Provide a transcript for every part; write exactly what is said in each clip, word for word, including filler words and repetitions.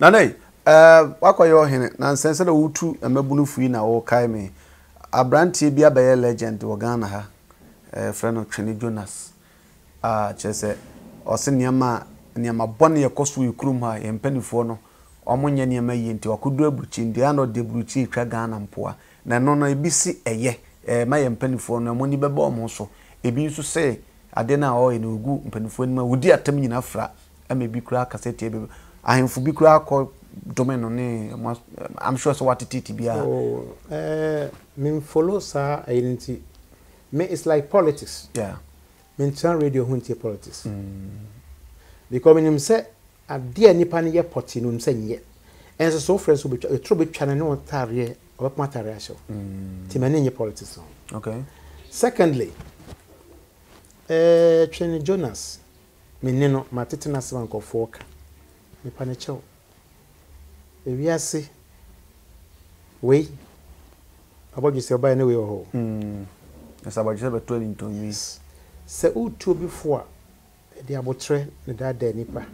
Nane, uh, wakwa yo hene, na sensele utu mebunu fuina o kaime. Abranti biya baye legend wa Ghana ha. Eh, friend of Twene Jonas. Ah, chese, ose niyama, niyama bwani ya kosu yukuruma ya mpeni fono. Omunye niyama yinti, wakudwe bruchi, ndiyano de bruchi kwa Ghana mpua. Na nono ibisi eye, e, ma ya mpeni fono, ya mwini beba omonso. Ebi yusu se, adena oe ni ugu mpeni fono, udi atemi nina fra. Ame bikura kaseti ebe. I'm for big crack or domain. I'm sure so what it is. Oh, eh, me follow, sir. Identity me it's like politics, yeah. Me turn radio hunty politics because him say, I dear Nippany yet potty, no, saying yet. And so, friends will be a trouble channel, no tarrier or material. Timanian politics, okay. Secondly, eh, Twene Jonas, me nino, my tetanus one called fork. Panicho. If you see, we about yourself by any way or home. That's about yourself twelve into me. Say, oh, two before the abotre, the dad, the nipper.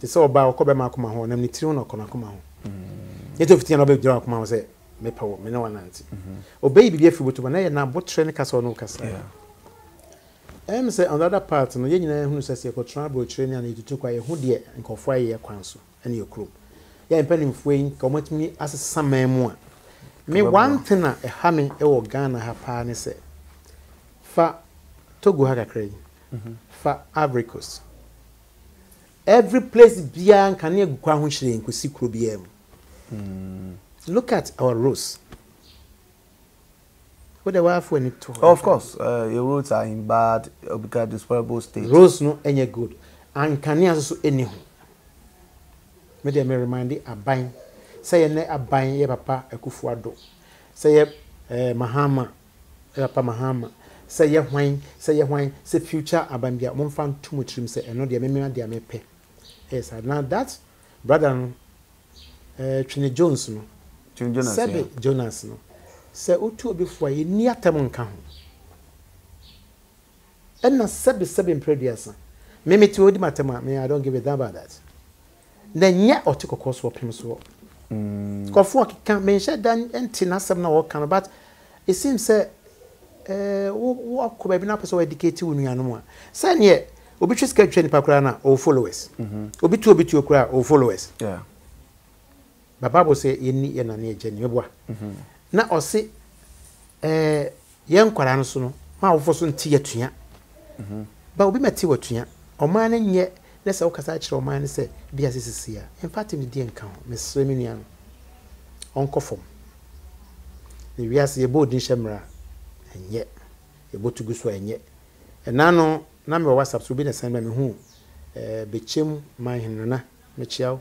They saw about Cobber Macomahon and the Trino Conacoma. Yet of ten of the drunk man say, me power, me no one auntie. Oh, baby, if you were to an air now, but train castle no castle. I'm on the other part, no young who says you could travel training and you took a hood year and call for a council and your group. Yeah, and penny Wayne, comment me as a summer one. Me one tenor a hamming or gun her partner said. Fa Togo Haga Crane, fa Abricus. Every place beyond can you go on shilling could see Crubium. Look at our rules. What the wife when it to her? Oh, of course, uh, your roads are in bad, uh, because disparable state. Roads no any good, and can also any home. May they remind you a bind. Say a bind, ye papa, a kufuado. Say a Mahama, a papa Mahama. Say a wine, say a wine, say future, a bambia, one found too much room, say, and no, dear memory, dear me pay. Yes, and now that, brother, Twene Jones, no. Twene Jonas. Sebe Jonas, no. Say, oh, two before you near Tamon Count. And not seven seven previous. Maybe two of them, me, I don't give a damn about that. Then yet, or took a course for him so. Coffwork can't mention than empty us some no can, but it seems that what could have been up so educated when we are no more. Sign yet, obituous catching Pacrana or followers. Obitu obitu cry or followers. Yeah. But Bible say, you need an age and your boy. Na ose eh yen kwara no so no ma wofo so ntia tua mhm ba obi mate watua oman ne nye na se okasa kire oman ne se bia sesisi a in fact me die nka ho me sremenia no onko fom ne wiase ye bodin hemra enye ye botugu so enye na no na me WhatsApp so bi na send me hu eh bechem man hinu na me chiao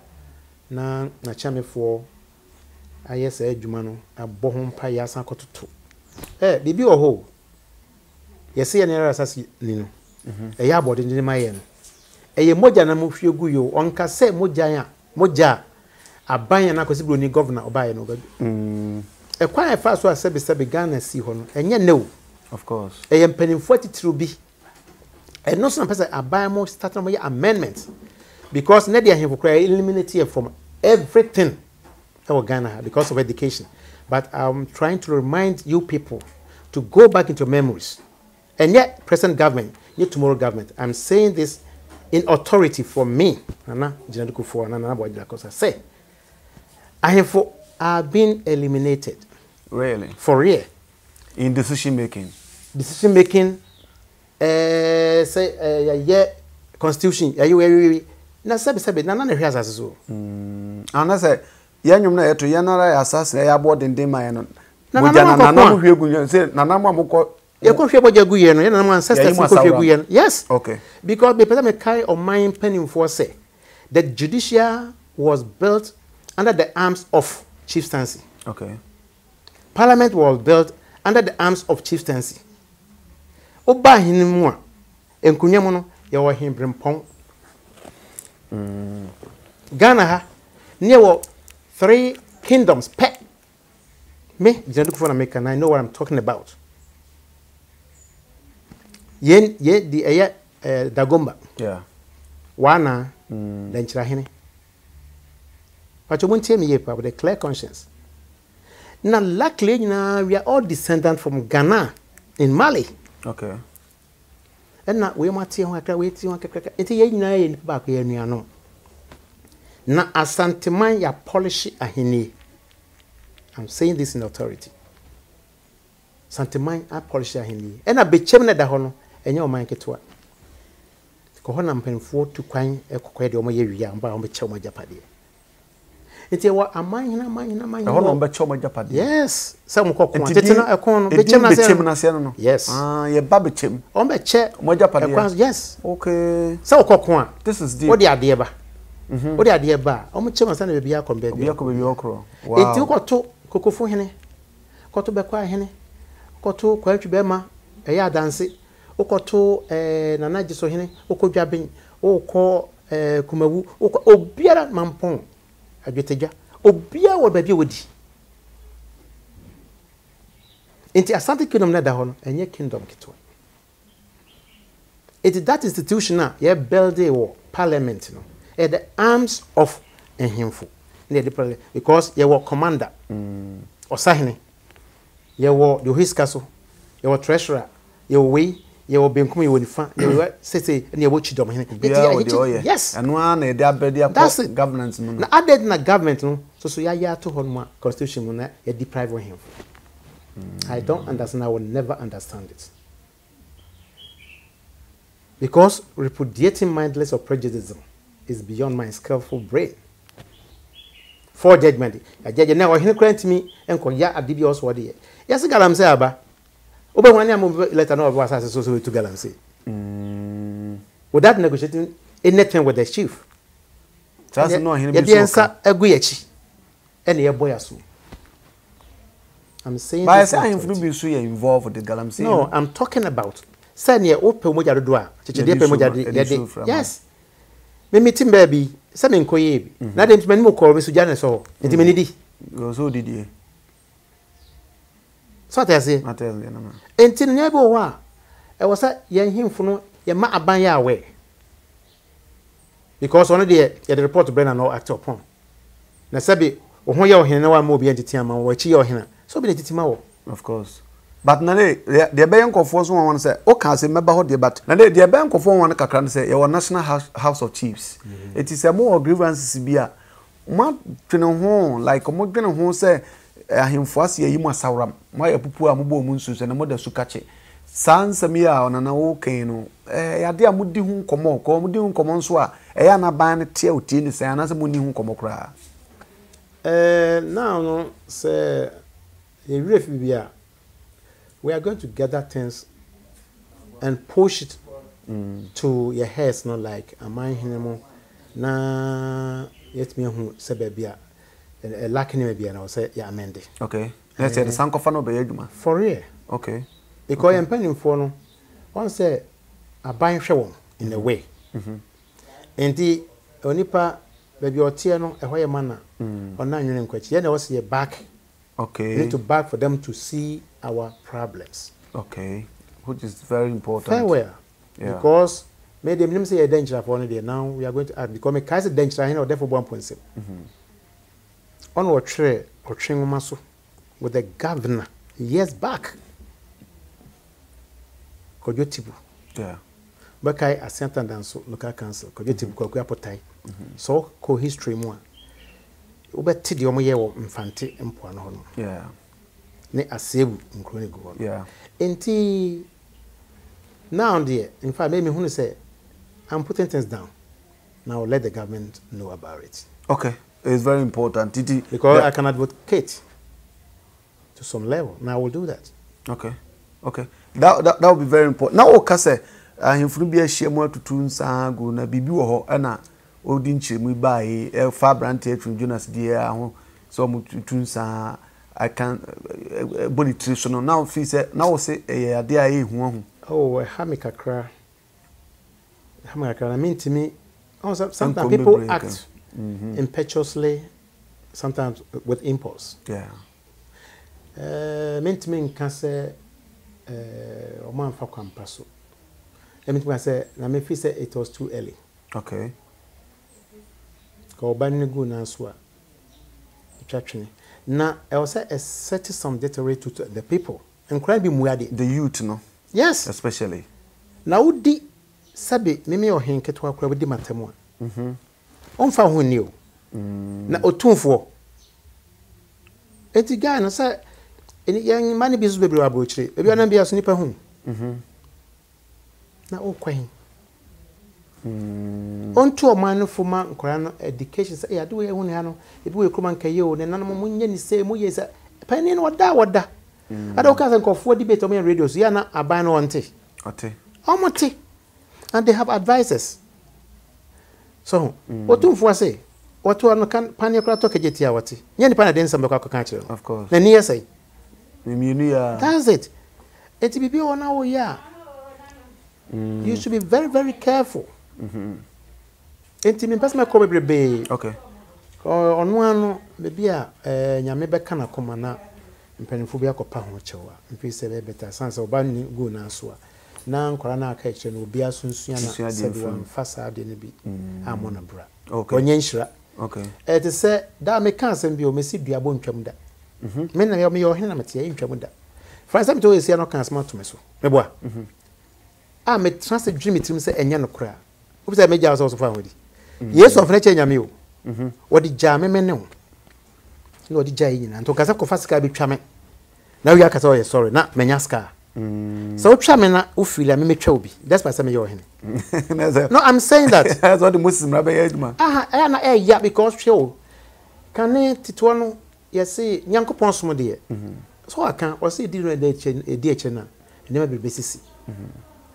na na chamefo I yes, a Jumano, a bohom pie, yes, I got to. Eh, be your hole. Yes, see an error as Nino. A yabot in my end. A mojana move you guyo, on cassette mojaya, moja. A buying an acquisible governor or buying over. A quiet fast was said beside began and see hon, and yet no, of course. A am penning forty two B. And no some person I buy more starting my amendment because Nadia have required eliminate from everything. Ghana because of education, but I'm trying to remind you people to go back into memories. And yet, present government, yet tomorrow government. I'm saying this in authority for me. Nana Aboagye Da Costa say, I have for I've been eliminated. Really? For real. In decision making. Decision making. Uh, say, uh, yeah, constitution. Yeah, you, you, na sabi sabi. Nana ne hears as so. Hmm. Nana say. Yanum eto yanara assassin ya board in Demayano. Nana, Nana, you say, Nana, Moko, you could hear what your Guyan, and my ancestors could hear Guyan. Yes, okay. Because the pandemic of mine penning for say the judiciary was built under the arms of chieftaincy. Okay. Parliament was built under the arms of chieftaincy. Oba Hinimua, and Kunyamono, you were him brimpong. Ghana, near three kingdoms, pet. Me, you look for America, and I know what I'm talking about. Yen, ye, the Aya Dagomba. Yeah. Wana, then Chirahini. But you won't tell me here, with a clear conscience. Now, luckily, you know, we are all descendants from Ghana in Mali. Okay. And now we might see how I can wait. It's a nine back here. No, now, as Santiman, your policy, ahine. I'm saying this in authority. Santiman, I polish ahine. And I be chairman at the honor, and your mind get what. Kohonam pen four to quine a coquet or my area and by on the Choma Japadi. It's a what a mine, a mine, a mine. Hold on, but Choma Japadi. Yes, some cock, it's not a corn, the Chemna. Yes, ah, your babbitchim. On the chair, my Japadi. Yes, okay. So cock this is the what the idea ba. What the idea ba. On the Chemna San will be a combat, Yako, Yoko. It took or two cocoa for henny, Cotobequa henny, Coto, Querchibema, a yard dance. Okoto eh nana jiso hene okodwaben okọ eh kumawu obiara mampon adwetegwa obia wo ba bia wodi inti Asante Kingdom na da hono enye kingdom kitwa it that institutional ye build a war parliament no at the arms of ehimfo na the parliament because ye were commander mm osahene ye were the his castle ye were treasurer ye were you will be in front, you will say, and you will cheat on him. Yes, and one a dabbed that's it. Governance. I did not government, so so ya ya to hold my constitution, you deprive him. I don't understand, I will never understand it. Because repudiating mindless or prejudice is beyond my skillful brain. For judgment, I judge now, he grant me and call ya a devious word. Yes, I'm saying. But when I'm let know what I associate to Galamsey. Without negotiating anything with the chief. That's not him. The answer agreeachi. And your boy asu. I'm saying. By saying influence you involved with the Galamsey. No, I'm talking about. Send your open mojado doa. Yes. Me meeting baby. Send in koye. Now them men mo call me sujana so. It me nidi. So did you? So I say, until never wa, I was at him for no, you might buy away. Because only the report to Brennan or act upon. Nasabi, or who your hen, no one will be entertained, or she or hen, so be the of course. But Nade, the bank of force one said, O can't remember how they but Nade, the bank of one can say, your national house of chiefs. It is a more grievance, Sibia. Like a more general say. Ahim fasi ya yimu asawram mwa ya pupu wa mubo umunsu se na mwada sukache sansa miya onana uke ino eh ya dia mudi hun komo kwa mudi hun komo nswa eh ya nabane tia utini se anasa mudi hun komo kura eh now no se if we are we are going to gather things and push it mm. to your heads not like amai hinemo na yetmi hun sebebia lacking maybe, and I'll say, yeah, amended. Okay, let's say the Sankofano Beagma. For real, okay. Because I'm penning for no one say a buying show in a way. Indeed, Onipa, baby or Tiano, a higher manner, or nine million questions. Then I was your back. Okay, we need to back for them to see our problems. Okay, which is very important. Farewell, yeah. Because maybe them say a danger for only now we are going to add become a case danger, and therefore one point seven. On our tree or train with the governor years back. Kojotibu. Yeah. But I assented and so local council, Kojotibu, Kogapotai. So, co history more. Ubeti the Omoyo Infante and Puan. Yeah. Ne Asebu in Chronicle. Yeah. Inti now, dear, in fact, maybe who say, I'm putting things down. Now let the government know about it. Okay. It's very important. It, because yeah. I can advocate to some level, and I will do that. Okay, okay. That that, that will be very important. Now, Okase, I influence be a share more to tune sangu na bibi woho ana odinche mu ba e fabrante Twene Jonas dia ho so mu tune san I can body traditional now feel say now say e ade aye hu ahu. Oh, ha me kakra. Ha me kakra. I mean to me, oh, sometimes people act Mm-hmm. impetuously, sometimes with impulse. Yeah. Meant me can say, "O man for campasso." Meant me say, "Na me fi say it was too early." Okay. Ko bani go na swa. twetwe na I was say a set some deterrent to the people and cry be muade the youth no yes especially na udi sabe me me ohenketo akwa di matemo mhm onfa ho ni o na otumfo eti guy no say any young man be so be bro abrochire e bi ona bia so nipa hu mhm na okwan Mm. On to a man for man, Corano education, say, I do a one handle, it will come and Kayo, and Nana Munian is saying, Moyes, a penny or da or da. I don't can't call four debate on my radios, Yana, a ban on tea. Ote. Omoti. And they have advisors. So, what do for say? What to an panacrato Kajetiawati? Yan Panadens and Bacca Country, of course. Then yes, I. That's it. It be on our year. You should be very, very careful. Mhm. Enti pass my call be okay. Onu anu be bia eh nyame be kana koma na mpanimfo bia kopa ho chewa. Mfi se be better sansa oba ni go na so a. Na nkora na aka eche no bia sunsun na se do mfasa de ne bi. Amona bra. Okay. Onyenhira. Okay. Eh te se da me kan se bi o me si duabo ntwam da. Mhm. Me na yo me yo hena mate e ntwam da. For example, we say no kan smart to me so. Me boa. Mhm. Ah me translate dream itim se enya no kra. Obisa me jaw so fa hodi yeso fere che nyame o mhm wodi jame me ne o na wodi jai nyina nto kasa ko fasika bi twa me na wi akasa o sorry na menya ska mhm so twa me na o firi la me me twa obi that's why say me yo hene no I'm saying that that's what the Muslim rabbi edma aha eh na eh ya because show can it titwa no yesi nyankopon som de so aka o say di no de che de che na ne ma be besisi mhm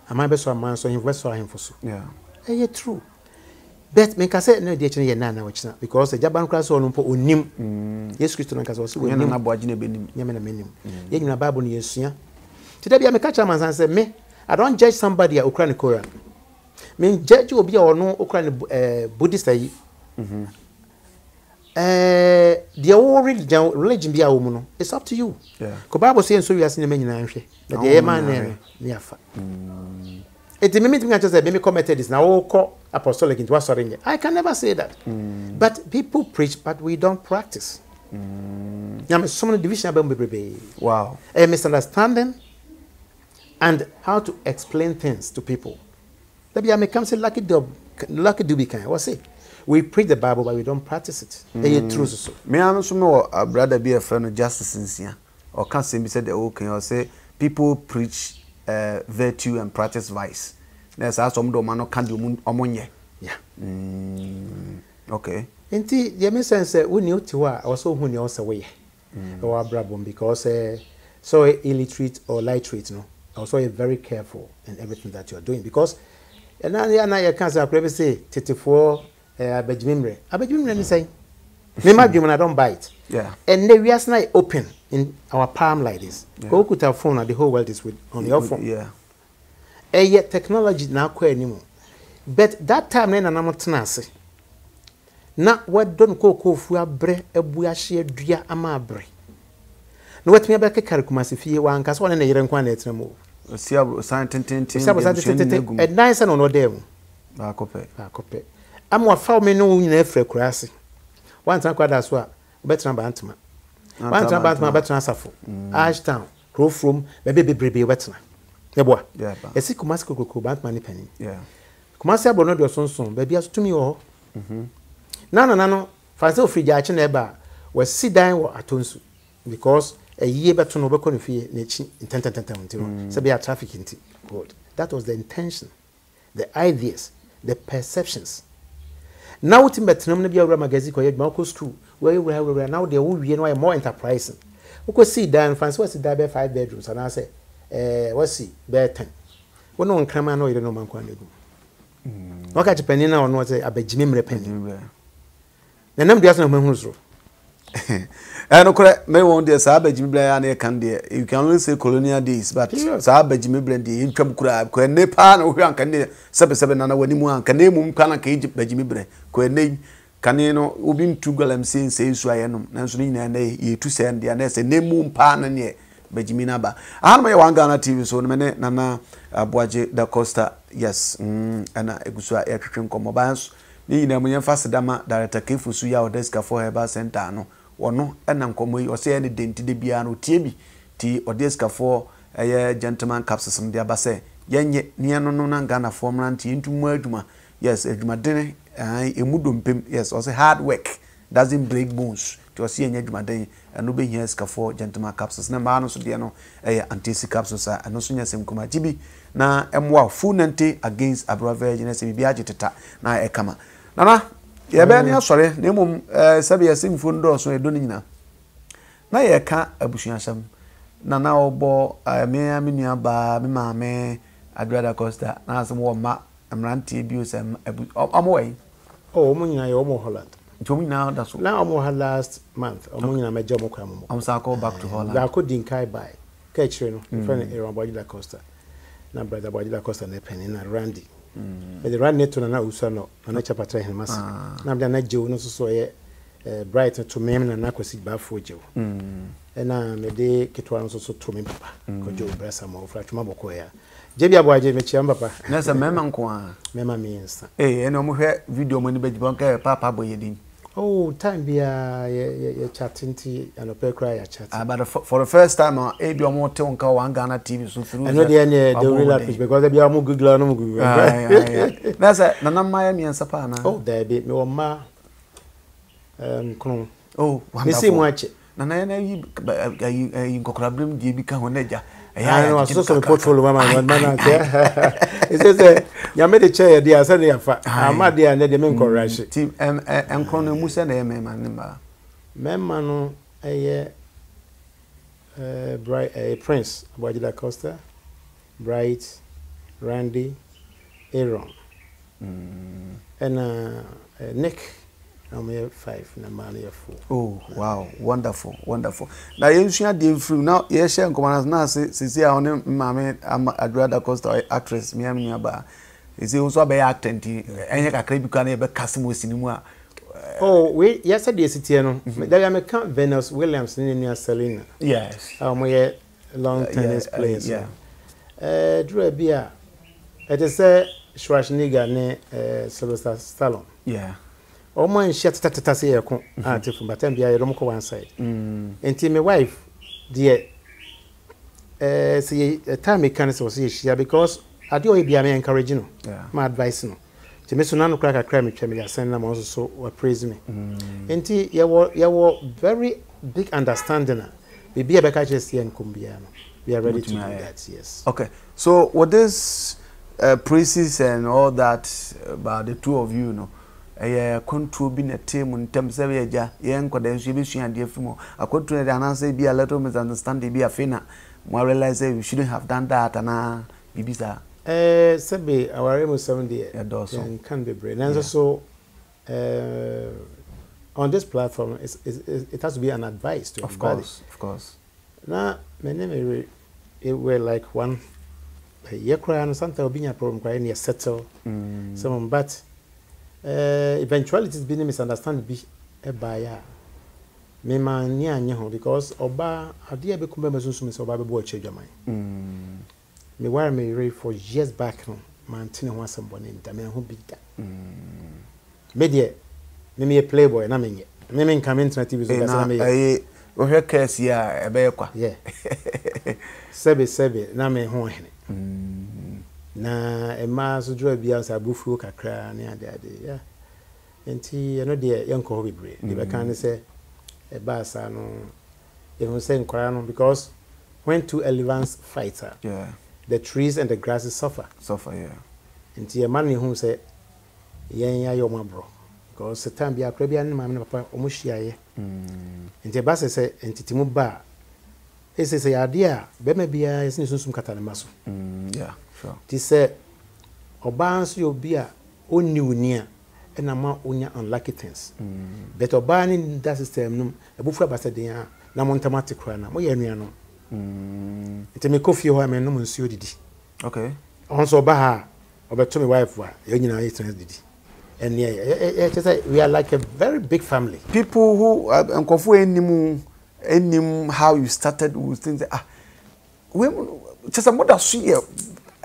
am I be so am I so him so him for so yeah yeah, true. But me kase no dey chine na na wachina because the Japan class on po onim. Jesus Christ na kase o si we Nana Aboagye na benim. Nyame na menim. Ye nyina Bible no yesua. Today bia me catch am san say me I don't judge somebody a okra ne Koran. Me judge obi a ono okra ne Buddhist ayi. Mhm. Eh the religion religion bia wo mu no. It's up to you. Yeah. Ko Bible say so we as nyame nyina nhwe. But the man na ne afa. Mhm. It the moment I just said, "Baby, committed this now." Call apostolic into what's sorry. I can never say that. Mm. But people preach, but we don't practice. Mm. So many division wow. A misunderstanding and how to explain things to people. Maybe I may come say lucky do, lucky do be kind. What's it? We preach the Bible, but we don't practice it. Mm. True so. Me, I'm not sure. A brother be a friend of justice sincere or can't say me said the okay or say people preach. Uh, virtue and practice vice. That's how some do man can do omonye. Yeah. Mm. Okay. Inti the sense say we new tiwa also who ne also we. Our brabom because uh, so illiterate or light treat no. Also you're very careful in everything that you are doing because and now you can say privacy thirty-four abejimre. Abejimre ni say. Me ma dwum na don't bite. Yeah. And we are not open. In our palm like this, go put our phone and the whole world is with on it your would, phone. Yeah. And yet technology now quite anymore. But that time then I'm not nasty. Now what don't go go for bre a buashi dria amabre. No what me back a caricumasifi one cast one and a year and one at remove. Siabo Santin at nice and no demo. Bacope, bacope. I'm what found me no in every crassy. Once I quite as well, better than Bantman. One time about my better safo. Ash town, growth room, baby baby wetna. Eboa. Yeah. A sick masco could bant money penny. Yeah. Kumasi will not your son soon, baby as to me all. Mhm. No, no, no, no. Faso free jachin eba was sit down or atonsu because a year but to no bacon fee nature intent and so be a traffic in tea. Good. That was the intention, the ideas, the perceptions. Now it's better be a magazine called Marco School. Where we are now, there will be more enterprising. We could see Dan France was the five bedrooms, and I say, eh, what's see, bear ten. We no one cram, I know you don't know man can do. What catch a penny now, no, I beg Jimmy Repenny. The number doesn't know who's room. And okay, may one day, Sabbath Jimmy Blair and a candy. You can only say colonial days, but Sabbath Jimmy Brandy, income crab, can Nepal or Yankan, seven seven and a wedding one, can name one can a cage, Benjamin Bray, can name. Kaneno ubin tugalem sin sei suayeno nanso ni na na ye tu sen dia na se nemu pa na ne bajimina ba ahama ye Ghana T V so ne me Nana Aboagye Da Costa yes mm ana egusua ye twetwe nkomo ba nso ni na munye fast dama director Kefusu ya Odeska for Herbal Center no wano ena nkomoyi ose ene denti de biano tiebi ti odeska for eye gentleman capsules mde abase yenye niano no na Ghana formula nti entumu aduma yes aduma dene emudo mpem yes ose hard work doesn't break bones ti ose yenye aduma dene eno be hia ska for gentleman capsules na maano so de no eye anti capsules a eno so nyasem kuma tibi na emwa funente against abravergine se bibia agiteta na ekama nana ye be ne asore na mum sabe ye simfo ndo so edo nyina na ye ka abusuasam na na obo me aminu ba me maame Aboagye Da Costa na asmo ma amranti bi osam amwe oh mo nyina ye omo Holland nto mo nyina da so na omo last month omo nyina me je mo kwa mo am sa call back to Holland da ko din kai bai ka chire no friend Aboagye Da Costa na brother Aboagye Da Costa na pen na Randy. Mm. But the right net to Nana Usano, Nana Chapatra and Massa. Now the night Joe, no so bright to me and Nacosi Bafu Joe. And I may day Kitwan also to me, Papa, could you bless some more flat Mabokoya? Jabia boy, Jimmy Chamba. That's a memanqua. Mamma means. Eh, no more video money bed bunker, Papa Boyedin. Oh, time be a chatting tea and a pair cry a chat. But for the first time, I ate your more tonka one Ghana T V. So through and the end, the real because they be a more good learner. That's a Nana Miami and Sapana. Oh, there be no ma. Um, oh, one same watch. Nana, you go crabble, you become a nature. I know, I saw some portfolio of my manager. It says, you made a chair, dear Sunday, I'm not there, and let the men correct. Team M. M. Colonel Musa, Memma. Memma, a bright a prince, Aboagye Da Costa, Bright, Randy, Aaron, and Nick. I'm here five, and I'm here four. Oh, wow, wonderful, wonderful. Now, you should deal through now. Yes, and commanders now, since I own Mamma, I'm a Grada Costa actress, Miami Yaba. Is also a actor, and I can't be Casimo Cinema. Oh, we yesterday, Citiano, there I can't Venus Williams near Selena. Yes, I'm here long tennis players. Yeah, Drew Bia, it is a Schwarzenegger near Sylvester Stallone. Yeah. Oh my shit, that that's here. I take from Batam, be a Romco one side. And to my wife, dear, see, a time mechanics was here because I do be encouraging. My advice, no. To Miss Nano crack a crime, I send them also so praise me. And you were very big understanding. We be a backage here in Cumbiano. We are ready to do that, yes. Okay, so what is uh, praises and all that about the two of you, you know? A control being a team in terms of a young and defimo. A control and answer be a little misunderstanding, be a fina. More realize we shouldn't have done that. And a Bibiza, eh, Sabby, our emo seventy eight dozen and can be brain. And so on this platform, it's, it's, it has to be an advice to everybody. Of course, of course. Now, my name it were like one year cry and something being a problem crying, you settle someone, but. Uh, eventually, it's been a misunderstanding by a buyer. Me man, yeah, yeah, because Oba, I did become a musician, so Oba be boy change your mind. Me were married for years back now. Man, tini want somebody in Tamil who big that. Me dear, me me a playboy, na me me. Me me come into my T V show, na me. Eh, we hear case ya, ebe kwa. Yeah. Sebe sebe, na me hone hene. Na Emma so draw bia so abufuo kakra ne ade ade ya enti eno de yenko ho bebre de be kan se e ba sa no e ho se nkora no because when two elephants fight yeah the trees and the grasses suffer suffer yeah enti e man ne ho se yen ya yo mabro because satan bia kra bia ne ma me papa o mo hia ye enti e ba se se enti timu ba e se se ya de a be ma bia e se ne sunsum kata ne maso yeah. He said, "Obans your beer, only near, and among only unlucky things. But Oban in that system, a buffet bastadia, na montamatic crana, we are near no. It may coffee or men no monsieur did. Okay. Also, Baha, over to my wife, you know, it's did. And yeah, we are like a very big family. People who are confused any how you started with things. Ah, we just a mother, she.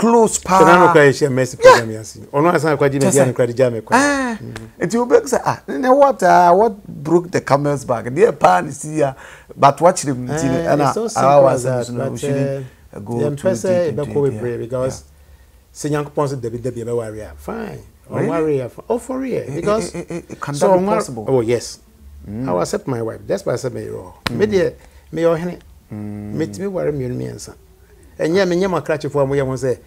close power. Chana nukwa yeshia mesi program yasi. Ono asana kwa jine diya nukwa dijame kwa. Ah, iti ubeke say, ah, nene what, uh, what broke the camel's back? Diye pan isi ya, but watch them. It's so simple as that, but the M two S A ebe kowe pray, because se nyanku ponsi debi debi ebe warrior, fine. Really? Warrior, oh for real, because. Can that be possible? Oh yes. I will accept my wife, that's why I said my role. Maybe, maybe your honey. Meet me where I'm your answer. And yeah, me my crutch for me, I say,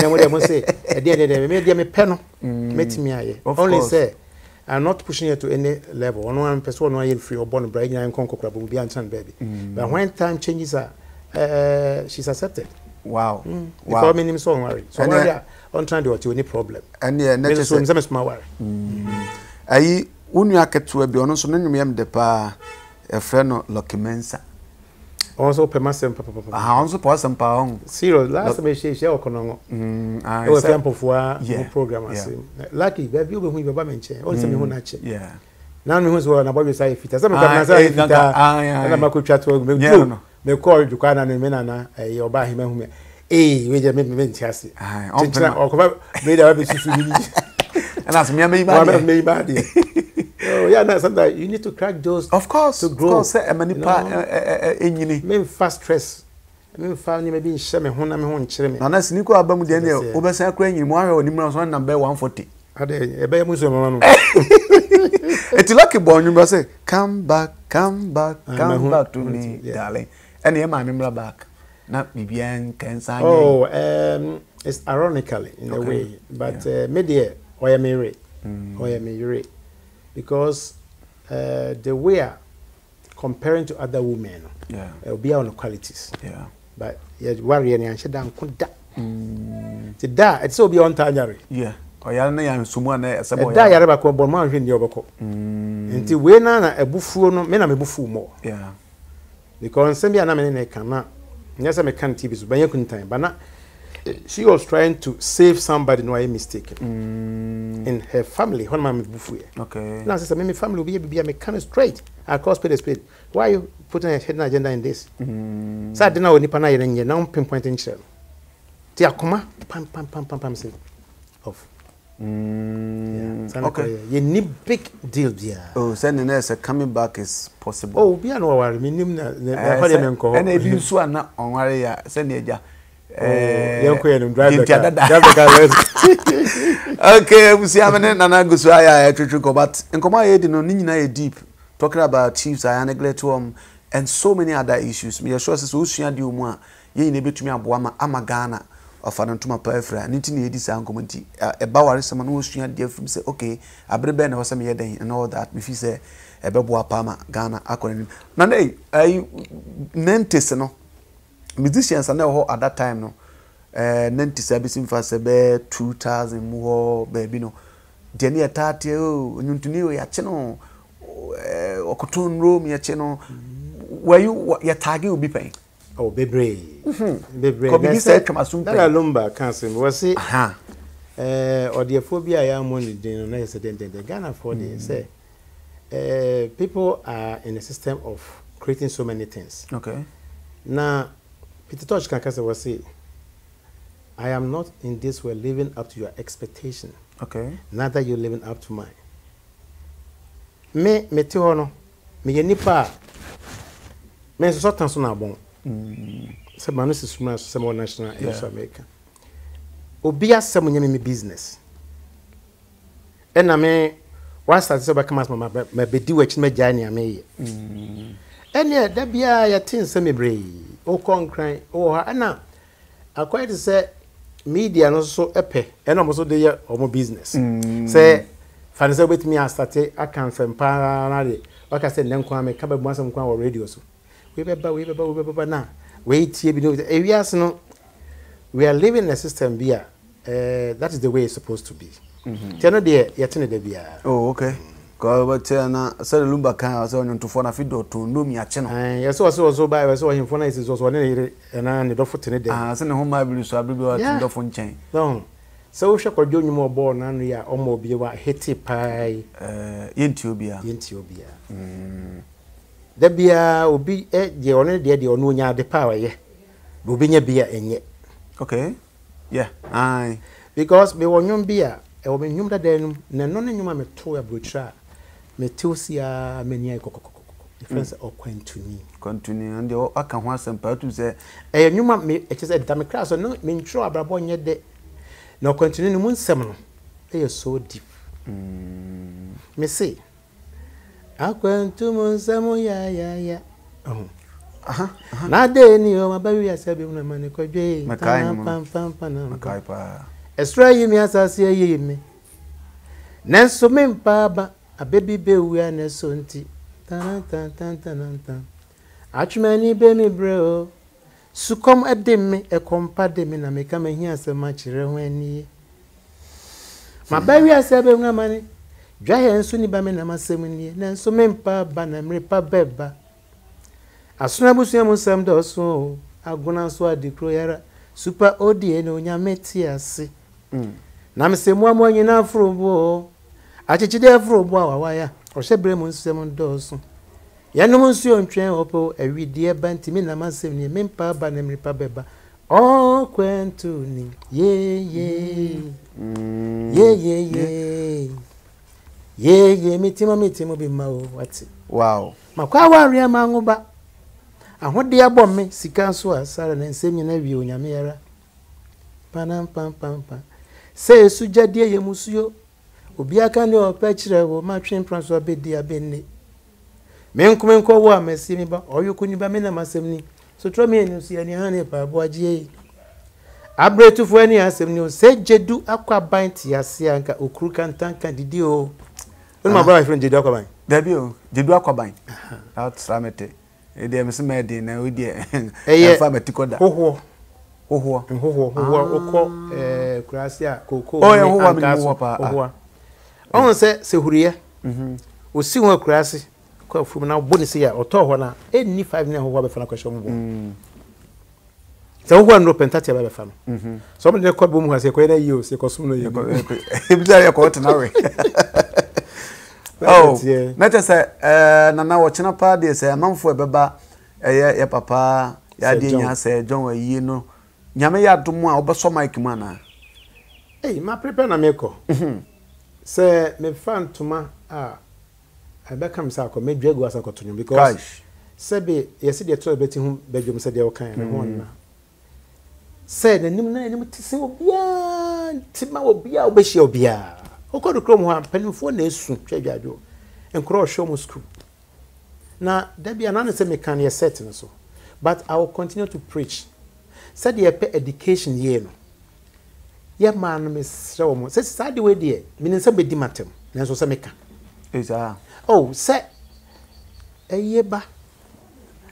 and what I want say, I did it, made me panel, met me. Only say, I'm not pushing you to any level. No one person, no one free or born bragging, I'm conqueror, will be answered, baby. But when time changes, uh, she's accepted. Wow. Wow. Call me name so worry. So, I'm trying to do any problem. And yeah, next one, some small worry. I, when you are kept to be honest, when you am the pa, a friend of Lokimensa. Also, permassem papa. Ah, also permassem paong. Serious. Last time she she okonongo. Hmm. Ah. We have ampofuwa program asi. Lucky, we have you before we baba mention. All the time we have Yeah. Now we have so na boy we say fit. Some we have say fit. Ah yeah. Na maku chat we me do. Me call you kana na me na na e oba hima huma. Eh, we just me me ntiasi. Ah. On plan. O ko me da we be susu ni. And as me me bad. Me me bad. Oh yeah, no, sometimes you need to crack those. Of course, to grow. Of course, I mean, pa, in you need. Maybe fast stress. Maybe family, maybe in shame, home, maybe home, shame. Now, that's Nico Abamu Daniel. Over there, crying in one or numerous one number one forty. I did. I bet you mama. It's lucky, boy. You must say, come back, come back, come back to me, darling. And yeah, my number back. Not Bibian can sign. Oh, um, it's ironically in a way, but media or married or married. Because uh, they were comparing to other women. Yeah. It will be on the qualities. Yeah. But yeah, worry and she down could that. The da it's so beyond tanjari. Yeah. Oyana ya sumo na asabo. Da yare ba ko bo ma hwe ndi obako. Mm. Nti we na na ebufuo no me na mebufuo mo. Yeah. Because some bia na me na ka na. Nyasa me kan T V so banya kuntan ba na she was trying to save somebody no I mistake mm. in her family when my bufuye. Okay. Now sister, my family will be be me kind of straight. I call spirit spirit. Why are you putting a hidden agenda in this? Mm. So I didn't know nipa na yenye na pinpointing shell. Ti akoma pam pam pam pam pam say off. Mm. Yeah. So okay. You need big deal there. Oh, sending us a coming back is possible. Oh, be no worry. Me nim na na fa dem nko. And e bi so na onware ya send eja. Eh, drive the okay, we see how many Nana Guswaya Tritrico, but in Komae, no Nina deep, talking about Chiefs, I neglect um, and so many other issues. Me assure us, Ushia du Moa, ye enable to me a Buama, Amagana, of Fanatuma Perfra, and nineteen eighty seven community. A Bowery, someone who shia dear from say, okay, I bring Ben or some yeday and all that. If you say a Babua Palma, Ghana, Akon, Nane, I Nantes, no. Musicians are now at that time no ninety servicing for sebe two thousand more baby no Jenny at thirty oh you know your channel or cotton room your channel where you your target will be paying oh be brave be brave because I come assume that lumba cancer was say ah or the phobia I am only the United States the Ghana for the say people are in a system of creating so many things okay now. Peter Touch Kankasa was saying, I am not in this way living up to your expectation. Okay. Neither you living up to mine. Me me tihono me yenipa me so tanso na bon. Se manu se suma se mo national in South America. Obi asem nyame me business. E na me once I say back mas mama me bedi we chi me gya ni ameye. Mm. Enya da bia ya tin se me brei. O concrete o ha na akwai to say media no so epe e no so dey omo business say finance with me start a confirm para na dey waka say lenko am ka ba bu asem kwa radio so we be ba we be ba we be ba na we tie bi no e wi as no we are living in a system bia eh that is the way it's supposed to be you know there yet na dey bia oh okay go but na sele lumba kan so on to for na fido to no mi ache no eh yes so so so by we so him for na is so so na ire na ne do for tene dem ah so ne ho ma bi so abi bi wa tin do for nchen don so we shekor jo nyum obo na no ya omo bi wa hiti pai eh yenti obia yenti obia mm da bia obi e je one de de ono nya de pa wa ye obi nya bia enye okay Yeah. Aye. Because me won't be a woman, you that then, none of you are a toy of Butra, Metusia, Menia Coco. Friends or continue. Continue, and the Okanwa Semper to say, a new man may it is a democracy, or no, mean true, Abrabon yet there. No continue, moon seminal. They are so deep. Me say, I went to Monsamo, ya, ya, ya. Oh, aha, na day, you my baby, I said, you know, man, you could be Macaypan, Pampan, Macaypa. Astray me as I see me. Nanso men, Baba, a baby bear, we are nessunty. Tan tan tan tan tan. Achumani be me bro. Sukom edeme e kompade me na meka me hia asema kire ho ani. Mabawi asebe nwa mani. Dwa he nso ni ba me na masem ni. Na nso me mpa ba na mrepa beba. Asuna busu ya musam do so. Aguna so adikro yara. Super odie no nya meti ase. Mm. Na mesemu amonyi na afrobo. Achichide afrobo awawa ya. Or say Bremon's seven dozen. Yanumons you on train oppo, a wee dear bantimina massively, men pa banem repabeba. Oh, quentuni, yea, yea, yea, yea, yea, yea, meetima meetima be mau, what's it? Wow. Macawa rea mangoba. And what dear bomb me, Sicansua, Saran and Semi Navy on Yamera. Panam pam pam pam. Say, Suja dear Yamusio. Ubiakani o pechre wo ma twen pranso abedi abenne menkumen ko wo amesimi ba oyukuni ba mena masemni so tro me enu si ani hane pa boagie abretu fo ani asemni o sejedu akwa ban ti ase anka okru kan tanka didi o enu ma brother friend jedu akwa ban dabi o jedu akwa ban out sramete e de mesime de na o de e fa metikoda hoho hoho hoho hoho okọ eh krasia koko o ye hoho bi hoho pa on se se hurie mhm o si ho akurase kwa fum na bo ni se ya oto ho na eni five na ho be fa na question bo mhm se ho no pentati ba be fa no mhm so me de kwa bo mu ha se kwa na yi o se kwa sum no yi e bi ya kwa na we oh na te se eh na na wo chena pa de se amamfo e beba eh ye papa ya de nya se John wa yi no nyame ya dum a obeso mic ma na eh ma prepare na me ko mhm say me fan to ma ah I become sako me dwego asako to because say be yesi de to beti hu bedwom say de o kan na ho na say na nim na nim ti se obia ti ma obia obehie obia okoro krom ho ampanfo na esu twadwadwo enkoro show mo school na da bia na na say me kan ye set no so but I will continue to preach say the education here no ye man me srew mo say say the way there me nse be di matem na so say me kan esa oh say eye ba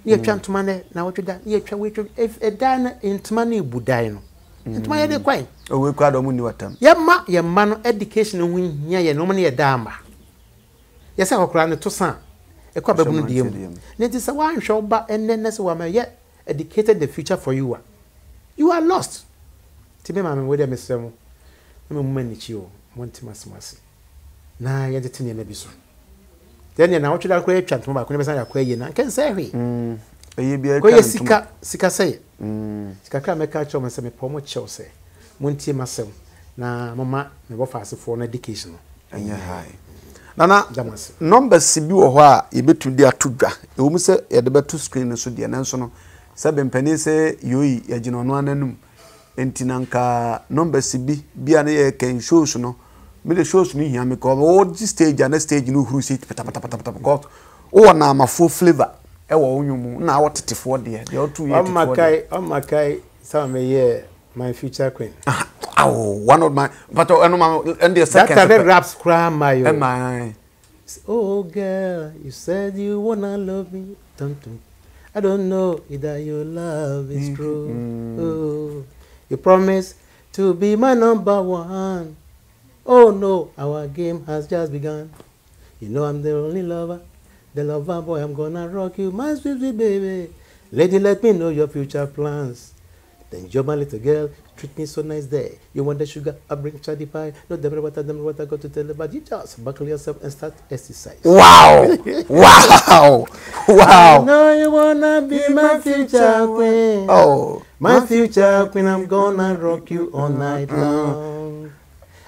ye twa ntoma ne na wotwe da ye twa wetwe e da na ntoma ne budai no ntoma ye de kwai o we kwa do mu ni watam ye ma ye ma no education hu hia ye no me ye da ma ye say okra ne to san e kwa babu no de mu ne ti say wan hwe oba enne ne se wa ma ye educated the future for you are you are lost Tibe mama we dey mesem. Na mumma ni chi o, monti masimasi. Na ye dete ne na biso. Then ye na wotwe da kora atwa ntoma ba ko ne besa ya kora ye na. Ken say hwe. Mm. Eye bi e ka ntoma. Ko ye sika, sika say. Mm. Sika ka meka cho mase me pomo che o say. Monti masem. Na mama me bo faase for na education. Anya high. Nana number sibi wo ho a ye betu di atodwa. E wo mu say ye de betu screen so de na nso no. Say bempani say yoyi ye gino no ananum. Entinanka number sibi bia na ye ken shows no me the shows ni hia me ko o stage and stage no huru sit pata pata pata pata ko o na amafo flavor e wo wonwum na wotetefo de de o two years am makai am makai some year my future queen oh one of my but uh, no my and the second that that raps cry my oh my oh girl you said you wanna love me dum dum I don't know either your love is true mm. Oh you promise to be my number one. Oh no, our game has just begun. You know I'm the only lover, the lover boy, I'm gonna rock you, my sweet, sweet baby. Lady, let me know your future plans. Then you're my little girl, treat me so nice there. You want the sugar, I bring chadi pie. No, the water, the water, go to tell you, but you just buckle yourself and start exercise. Wow! Wow! Wow! I know you wanna be my future queen. Oh. My future queen, I'm gonna rock you all night long.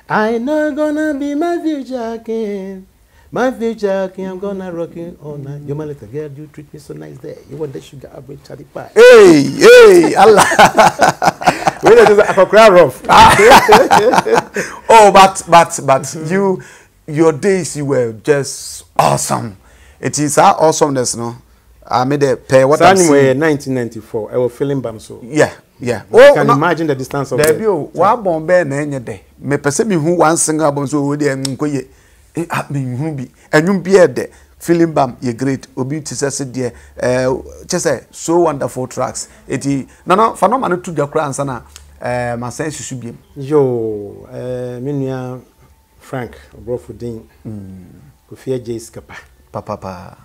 I know gonna be my future king. My future king, I'm gonna rock you all night. You're my little girl, you treat me so nice there. You want the sugar, I'll bring charity pie. Hey, hey, Allah. Wait, there's a crowd off. Oh, but, but, but, mm-hmm. you, your days, you were just awesome. It is our awesomeness, no? I made a pair. What so I'm anyway, nineteen ninety-four, I was feeling bam so. Yeah, yeah. Well, oh, I can no, imagine the distance of that. Debut, wa bombe na enye de. Me pese mi hu one single album so we dey nkoye. E me hu bi. Enyu bi e de. Feeling bam ye great. Obi ti say there. Eh, just so wonderful tracks. Eti no no, for no man to do kra ansa na eh ma say susu biem. Yo, eh me nua Frank Obrofudin. Mm. Kofi Ejay Skapa. Papa papa.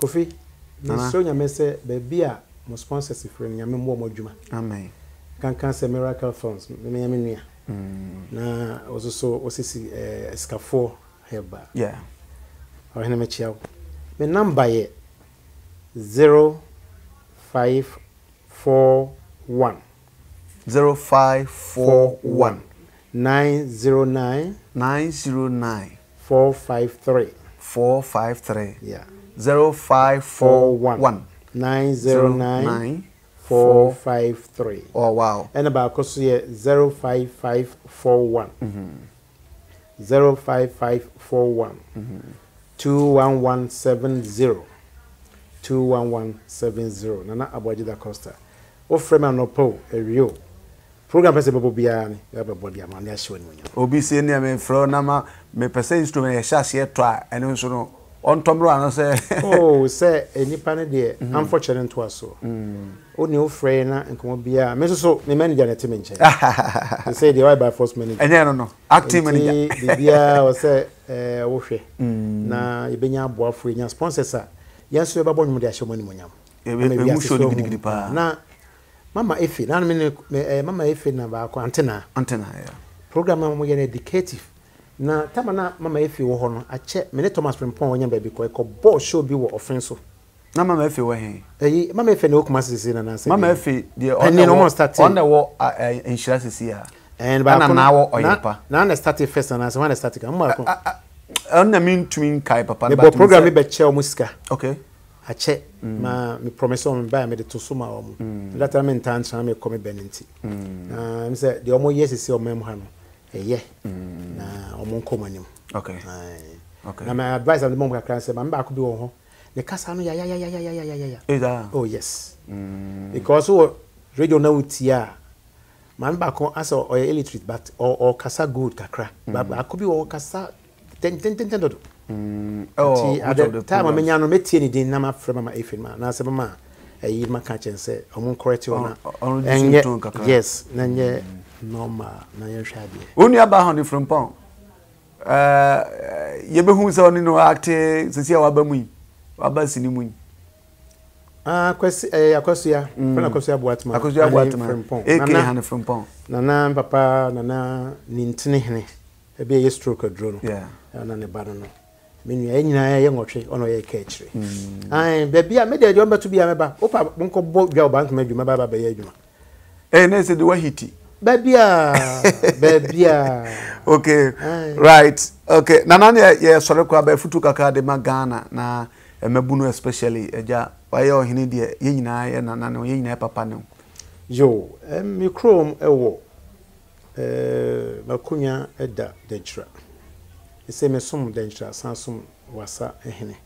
Kofi Nana. So nyamese baby a mo sponsors ifrem nyame mo mo dwuma. Amen. Kan kan say miracle funds me nyame nua. Mm. Na also so osisi eh scaffold heba. Yeah. Aw hena me chiao. Me number ye zero five four one zero five four one nine zero nine nine zero nine four five three four five three. Yeah. zero five four one nine zero nine four five three. Oh wow. And about course here zero five five four one mm-hmm. zero five five four one mm-hmm. two one one seven zero two one one seven zero Nana Aboagye Da Costa. O frema no po erio. Program pese bobo bia ni ya bobo dia man ya show ni wonyo. Obi se ni am fro na ma me pese instrument ya sha se to a eno so no. On Tom Rano say, oh, say, any panel dear, unfortunate to us so. Only old friend and come be a mess so, the manager at Timinche. They say the right by force manager. And I don't know, active manager. The beer was a woofy. Now you've been your boy for your sponsors. Yes, you're born with your show money. Now, Mamma Effie, now Mamma Effie, now antenna, antenna, program, I'm going to educative. Na tamana mama efi wo hono ache mene Thomas Frimpong onya ba bi ko ko ball show bi wo offense na mama efi wo hen eh mama efi na okuma sisi na na se mama efi the on the wall insurance sisi ya and ba na wo oyipa na na start first na so na start ka mama ko on na mean twin kai papa ba program be che o musika okay ache ma mi promise on ba me de to suma o mu that time in town na me come benenti na me say the omo yes sisi o mem ha no. Yeah. Mm. Na omo komanim. Okay. Aye. Okay. Na my advice am the mom kakran say mamba akubi wo ho. The kasa no ya ya ya ya ya ya ya ya. Is that? Oh yes. Mm. Because we radio na utia. Mamba kon as or illiterate but or or kasa good kakra. But akubi wo kasa ten ten ten ten do. Mm. Oh. At the time amenya no metie ni din na ma from ma ifin ma. Na se ma eh ma ka chen say omo correct you na. Yes. Na nye normal na your shabi oni abahoni from pon eh ye behu se oni no acte sisi abamui abasi ni mu ah kwesi eh akosia fena kwesi abuatma akosia abuatma from pon nana from pon nana papa nana nintini hene e be ye stroke drone yeah na ne bana no menu ye nyina ye ngotwe ono ye catch re ai be bia me de jomba to bia me ba opa bonko bo gwa bank me djuma ba ba ye djuma eh na se de wahiti Babia, babia. Okay, aye. Right. Okay. Nana ya ya sorry kwa ba futu kaka de magana na mebunu especially eja wayo hini de ye nyina ye nana no ye nyina papa no. Yo, em microm ewo. Eh makunya eda dentra. Ese me som dentra sansum wasa ehene.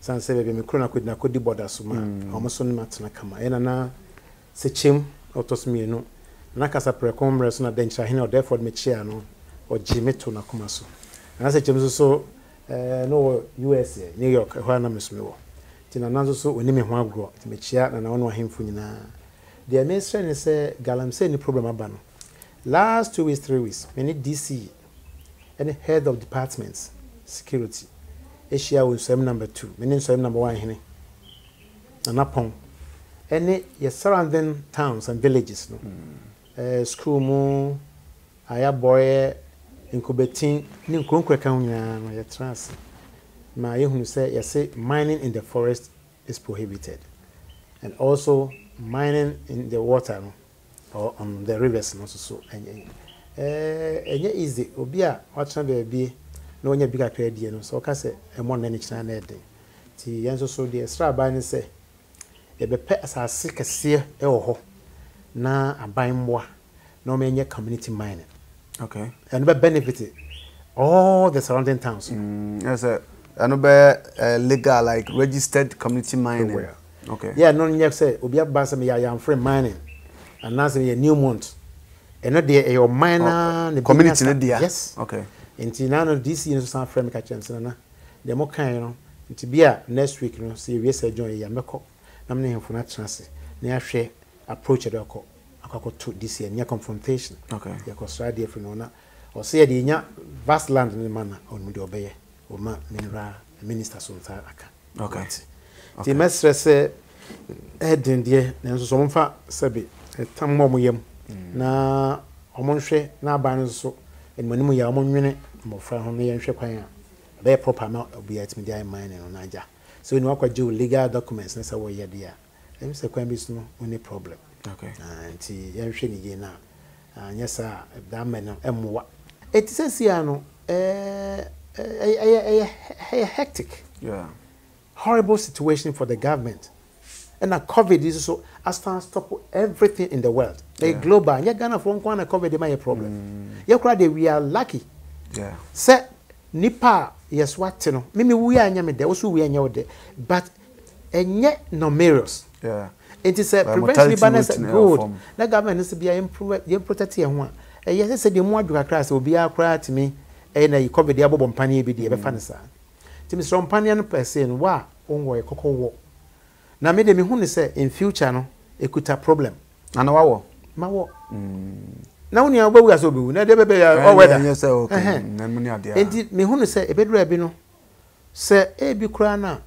Sanse be micro na kodi na kodi border suma. Omoso ni matna kama. Ye nana sechim otosmi no. Na kasa precombres na dencha hina Oxford me chia no o jimeto na kuma so na se chimso so eh no U S New York ho na mesmewo tina nanzo so oni me ho agro ti me chia na na ono ahemfu nyina the minister ni se galamse ni problem aba no last two weeks three weeks many D C and head of departments security Asia we same number two many same number one hini na napon any yes surrounding towns and villages no mm. Uh, school mu aya boy incubating ni nkonkweka hunya no ya trans ma yehunu say say mining in the forest is prohibited and also mining in the water no or on the rivers no so enye enye easy obi a watran be bi na onye bigger pair die no so ka se emo na ni china na eden ti yenso so de extra ban ni se e be pe asase kese e ho na aban moa na me enye community mining. Okay, and be benefit all the surrounding towns. Mm, yes sir. And be uh, legal like registered community mining. Nowhere. Okay. Yeah, no you say obi abasa me ya am free mining. And now say new month. And not there your miner the community there. Yes. Okay. Until now this year some frame catch na the more kind no until bia next week no say we say join ya meko. Na me hemfo na chance. Na ahwe approach the ko. Akako to this year near confrontation. Okay. Ya ko side there for no na. O say the nya vast land in mana on the obey. O ma mineral minister so aka. Okay. The message say heading there na so so mfa sabe tam mo yam na omonhwe na ban so enmanimu ya omonwene mo fra ho me yanhwe kwan a be proper na obi atimi dey mine no naja so ni wakwa ju legal documents na say we ya dia em say kwan bi so no problem. Okay, anti yanhwe ni ye na anya sa da man no emwa it says here no eh eh hectic. Yeah, horrible situation for the government. And a COVID is so as to stop everything in the world. A yeah. Global, yeah, Ghana for one a COVID my problem. Mm. Yeah, we are lucky. Yeah. Say nipa yes what no. Mimi we are nyame there, also we are nyaw there. But enye numerous. Yeah. It is a prevention balance good. The government is to be improve the protect here one. And yes say the more do akra say obi akra to me and na COVID dey abobom pani bi dey be fa nsa. Ti Mister Ompania no person wa onwo e kokko. Na me de me hu ne say in future no ekuta problem na wa wo ma wo na woni a gbawu aso bewu na de bebe ya o weda yes okay na me ni ade a enti me hu ne say ebedura bi no say e bi kura na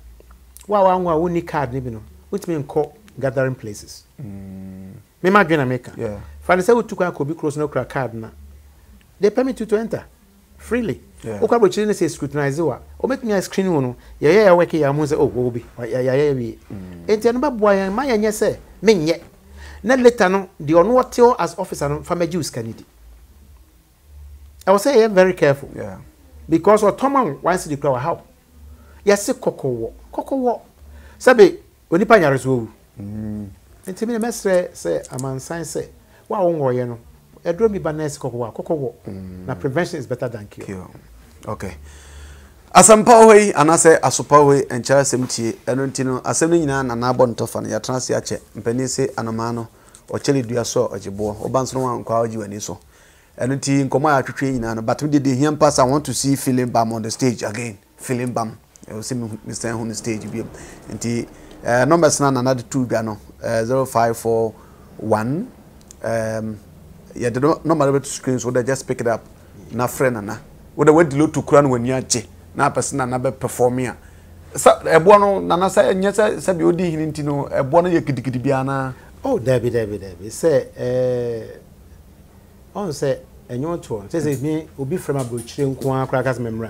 wa wa anwa woni card ni bi no which mean call gathering places. Me ma gbe na make yeah fa say wotu kwa ko bi cross no kura card na they permit you to enter freely. Oka bro chiri say scrutinize wa. O make me screen wo no. Ye ye work ya mu say oh wo bi. Ya ya ya bi. Enti no ba boyan ma ya nye say me nye. Na later no the onwotio as officer no family us kanidi. I was say I am very careful. Yeah. Because otoman once the crowd how. Yes kokowo. Kokowo. Sabe onipa nyare so wu. Mm. Enti me mesre say aman science say wa won wo ye no. Edro mi banes kokowo. Kokowo. Na prevention is better than cure. Okay. Asampawe anase asupawe encha semtie enontino asemni nyina na na bontofa na yatrase ache mpenisi anomano ocheli duaso ojebo obanso nwa nkwa ojiwani so enonti nkomo atwetwe nyina na but we dey him pass I want to see Philip Bam on the stage again. Philip Bam you see Mister on the stage be enti numbers na na two bia no zero five four one um yeah the number to screen so they just pick it up na friend nana. Would went low to crown when you're na person another performer. A bono, Nana said, yes, I said, you didn't know a bono yakitibiana. Oh, Debbie, Debbie, Debbie, say, eh, on say, and you want to one says me will be from a butcher and quack crackers memory.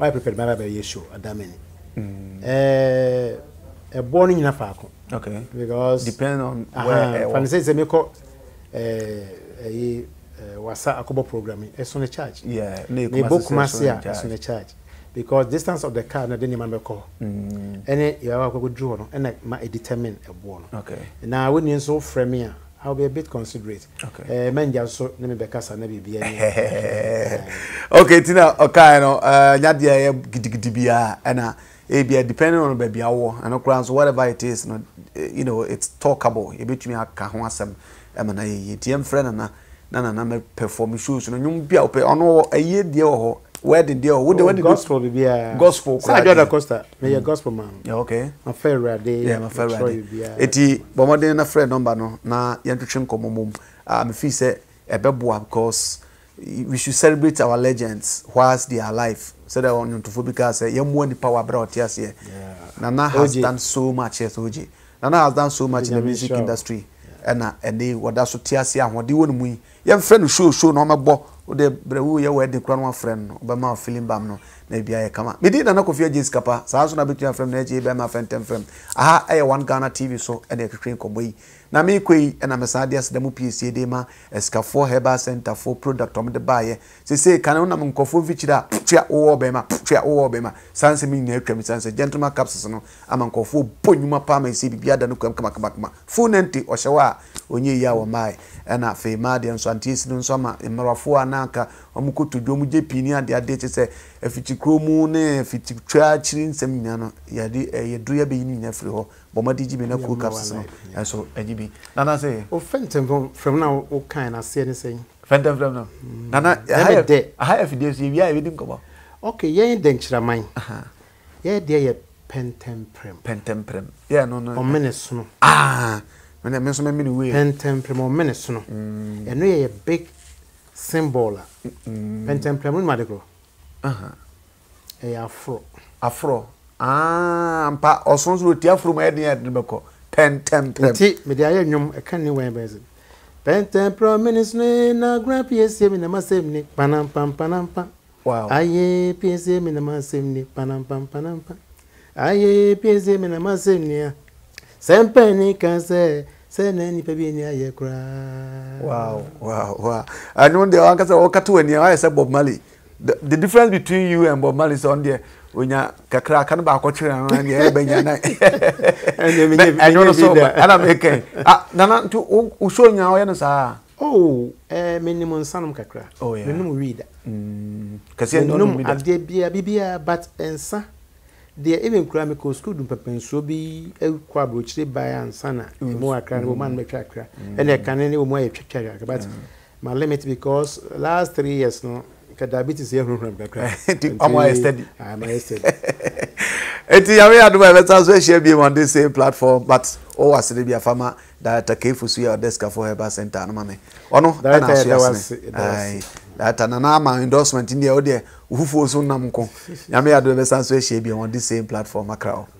I prepared my baby issue at that minute. Eh, a born in a falcon. Okay, because depend on where I say, they make a was a couple programming as on a charge. Yeah, they book Marcia as on a charge because distance of the car na didn't remember call. And then you have a good draw and I might determine a born. Okay, now when you so frame I'll be a bit considerate. Okay, men just so let me be cast and maybe be okay. Tina, okay, no, uh, Nadia Gidibia and uh, A B I depending on baby hour and grounds, whatever it is, you know, it's talkable. You bet me a Kahwasam, Emanae, T M friend and Nana na perform shows no nyum bia ope ono aye de ho wedding de ho wo de wedding gospel bia gospel Nana Da Costa me ya gospel man. Yeah, okay, my favorite day. Yeah, my favorite day eti bomodin na friend number no na yentwetwe nkomomom am feel say ebeboa because we should celebrate our legends whilst they are alive so that on to phobia say yemwo ni power bra otias here. Nana has done so much yes oji Nana has done so much in the music industry. Ena ene woda so tiase ahode wonu mu ye mfre no show show no mabo wo de brewu ye we de kran wa friend no ba ma Philip Bam no na biya kama me na na kofia jis kapa saa so na betu afrem na eje be ma fentem fem aha aye one Ghana T V so e na kwetwe koboyi na me kwei e na mesade as dem P C de ma eska for herbal center for product om de baye se se kana na mkofo vichira tia wo be ma tia wo be ma sanse mi na atwa mi sanse gentleman capsules no ama mkofo bonyuma pa ma se bibia da no kwam kama kama kama funenti o shewa onye ya wo mai e na fe ma de nso antis no nso ma emrafo anaka omukutu dwom je pini ade ade che se efichikro mu ne efichitwa chirin seminano yade yedru ya be ni nya firi ho bomadi jibe na ku kapsa so ajibi nana say o fentem from now o kind na say ni say fentem from now nana ha de ha efides ye ya edim ko ba okay ye den chiraman aha ye de ye pentemprem pentemprem yeah no no o menesuno ah mena menso me mini we pentemprem o menesuno eno ye big symbol pentemprem ni madekro aha e afro afro ah mpa osonzo ti afro ma edin edin beko pentemprem ti me dia yenwum e kan ni wan beze pentemprem ministry na grand P S M na masemni panam pam panam pam wow aye P S M na masemni panam pam panam pam aye P S M na masemni sempre ni kase seneni pebini aye kra wow wow wow anu de wan kase okatu ani aye se Bob Marley. The, the difference between you and Bob Marley is on there when you kakra kan ba akwotwe and you benya na and I don't know and I'm okay ah nana to usho nya o ye no sa oh eh minimum sanum kakra oh yeah minimum reader mm kasi no no ade bia bia but ensa there even kura me ko school dum papenso bi akwa brochire by ansa na mo akra no man me kakra and e kan ni mo e twetwa but my limit because last three years no diabetes here from Kakra. I'm I steady. I'm I steady. It is away at my letters we share be on this same platform, but oh as be a farmer that take for suya desk for Herbal Center no mame. Ono that was that anana ma endorsement in there o there who for so nam ko. Nyame adu be sanso share be on this same platform akra.